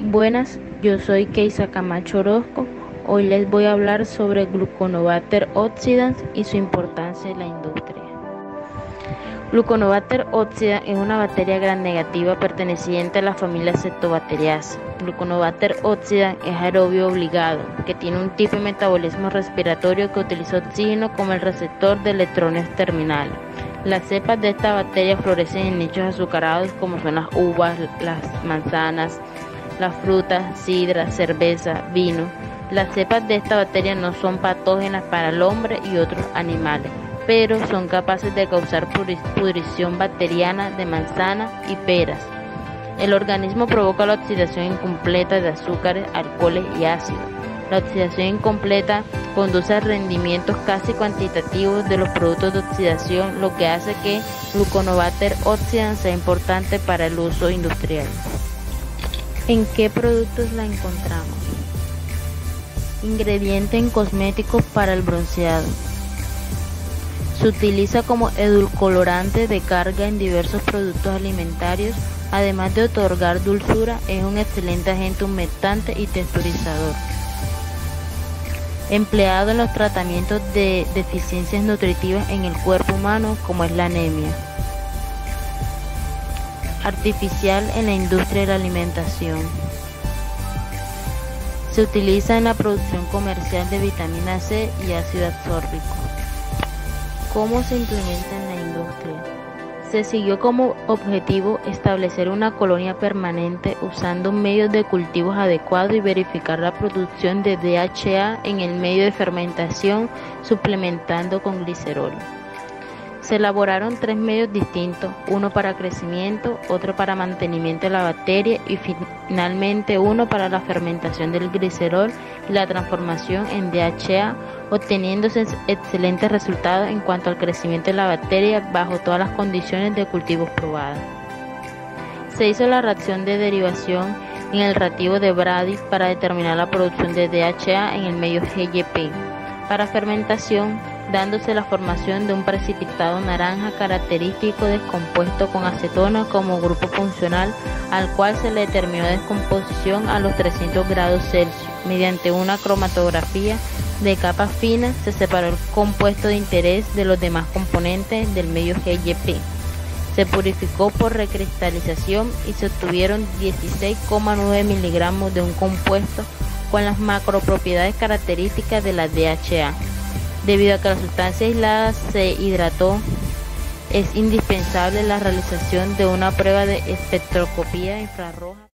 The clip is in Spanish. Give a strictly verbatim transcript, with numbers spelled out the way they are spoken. Buenas, yo soy Keisa Camacho Orozco. Hoy les voy a hablar sobre Gluconobacter oxydans y su importancia en la industria. Gluconobacter oxydans es una bacteria gram negativa perteneciente a la familia Acetobacteriaceae. Gluconobacter oxydans es aerobio obligado, que tiene un tipo de metabolismo respiratorio que utiliza oxígeno como el receptor de electrones terminales. Las cepas de esta bacteria florecen en nichos azucarados como son las uvas, las manzanas, las frutas, sidra, cerveza, vino. Las cepas de esta bacteria no son patógenas para el hombre y otros animales, pero son capaces de causar pudrición bacteriana de manzana y peras. El organismo provoca la oxidación incompleta de azúcares, alcoholes y ácidos. La oxidación incompleta conduce a rendimientos casi cuantitativos de los productos de oxidación, lo que hace que Gluconobacter oxydans sea importante para el uso industrial. ¿En qué productos la encontramos? Ingrediente en cosméticos para el bronceado. Se utiliza como edulcorante de carga en diversos productos alimentarios, además de otorgar dulzura, es un excelente agente humectante y texturizador. Empleado en los tratamientos de deficiencias nutritivas en el cuerpo humano, como es la anemia. Artificial en la industria de la alimentación. Se utiliza en la producción comercial de vitamina C y ácido ascórbico. ¿Cómo se implementa en la industria? Se siguió como objetivo establecer una colonia permanente usando medios de cultivos adecuados y verificar la producción de D H A en el medio de fermentación suplementando con glicerol. Se elaboraron tres medios distintos, uno para crecimiento, otro para mantenimiento de la bacteria y finalmente uno para la fermentación del glicerol y la transformación en D H A, obteniéndose excelentes resultados en cuanto al crecimiento de la bacteria bajo todas las condiciones de cultivos probadas. Se hizo la reacción de derivación en el reactivo de Brady para determinar la producción de D H A en el medio G Y P. Para fermentación, dándose la formación de un precipitado naranja característico descompuesto con acetona como grupo funcional, al cual se le determinó descomposición a los trescientos grados Celsius. Mediante una cromatografía de capa fina se separó el compuesto de interés de los demás componentes del medio G Y P. Se purificó por recristalización y se obtuvieron dieciséis coma nueve miligramos de un compuesto con las macropropiedades características de la D H A. Debido a que la sustancia aislada se hidrató, es indispensable la realización de una prueba de espectroscopía infrarroja.